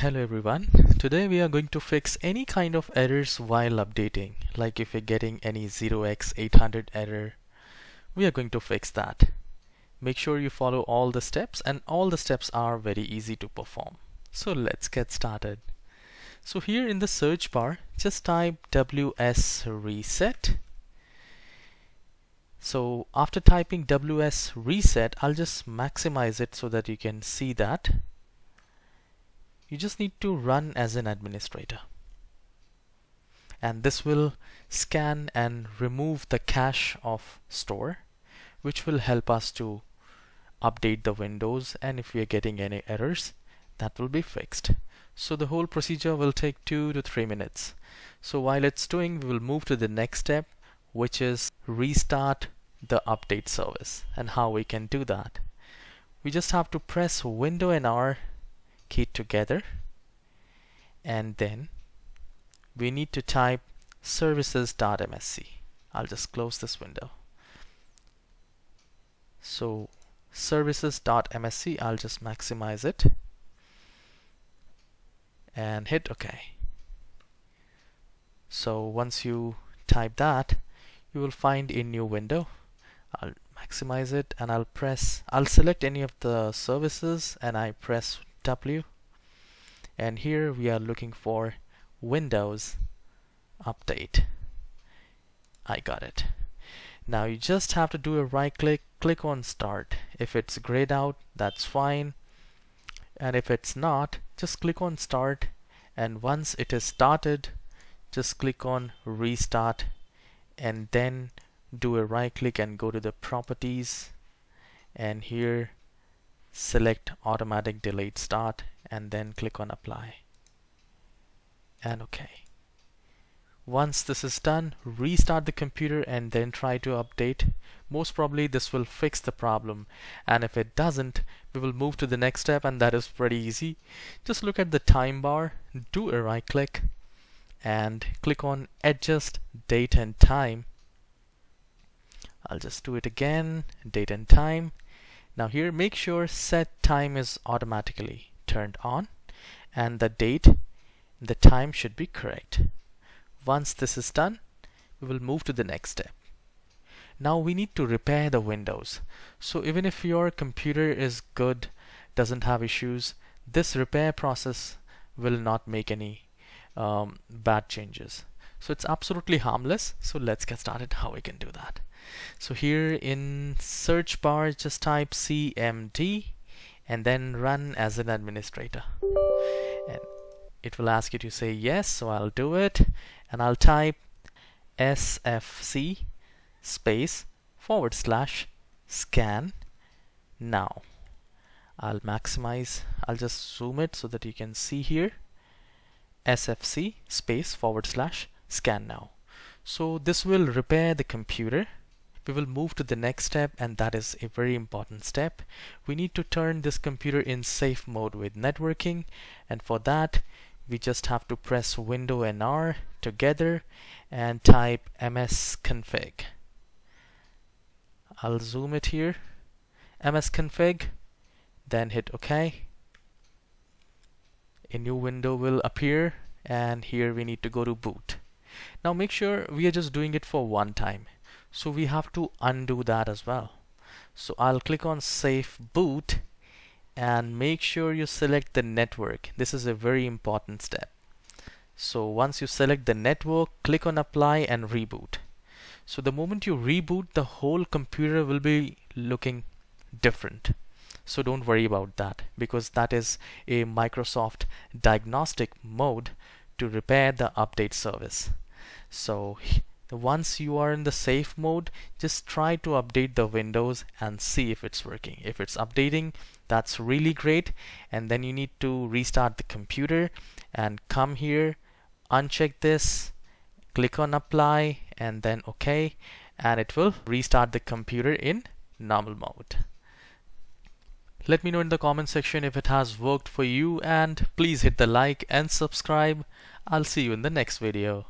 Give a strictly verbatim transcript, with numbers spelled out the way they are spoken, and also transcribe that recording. Hello everyone, today we are going to fix any kind of errors while updating, like if you're getting any zero x eight hundred error, we are going to fix that. Make sure you follow all the steps, and all the steps are very easy to perform. So let's get started. So here in the search bar, just type wsreset. So after typing wsreset, I'll just maximize it so that you can see that. You just need to run as an administrator, and this will scan and remove the cache of store, which will help us to update the windows, and if we are getting any errors, that will be fixed. So the whole procedure will take two to three minutes. So while it's doing, we will move to the next step, which is restart the update service. And how we can do that? We just have to press Window and R key together, and then we need to type services dot M S C. I'll just close this window. So services dot M S C, I'll just maximize it and hit OK. So once you type that, you will find a new window. I'll maximize it and I'll press I'll select any of the services and I press W, and here we are looking for Windows update. I got it. Now you just have to do a right click, click on start. If it's grayed out, that's fine, and if it's not, just click on start, and once it is started, just click on restart, and then do a right click and go to the properties, and here select automatic delayed start, and then click on apply and OK. Once this is done, restart the computer and then try to update. Most probably this will fix the problem, and if it doesn't, we will move to the next step, and that is pretty easy. Just look at the time bar, do a right click and click on adjust date and time. I'll just do it again, date and time. Now here, make sure set time is automatically turned on, and the date, the time should be correct. Once this is done, we will move to the next step. Now we need to repair the windows. So even if your computer is good, doesn't have issues, this repair process will not make any um, bad changes. So it's absolutely harmless. So let's get started how we can do that. So here in search bar, just type C M D and then run as an administrator, and it will ask you to say yes, so I'll do it, and I'll type S F C space forward slash scan now. I'll maximize, I'll just zoom it so that you can see here, S F C space forward slash scan now. So this will repair the computer. We will move to the next step, and that is a very important step. We need to turn this computer in safe mode with networking, and for that we just have to press Window and R together and type msconfig. I'll zoom it here, msconfig, then hit OK. A new window will appear, and here we need to go to boot. Now make sure we are just doing it for one time, so we have to undo that as well. So I'll click on Safe Boot, and make sure you select the network. This is a very important step. So once you select the network, click on Apply and Reboot. So the moment you reboot, the whole computer will be looking different. So don't worry about that, because that is a Microsoft diagnostic mode to repair the update service. So once you are in the safe mode, just try to update the windows and see if it's working. If it's updating, that's really great, and then you need to restart the computer and come here, uncheck this, click on apply and then OK, and it will restart the computer in normal mode. Let me know in the comment section if it has worked for you, and please hit the like and subscribe. I'll see you in the next video.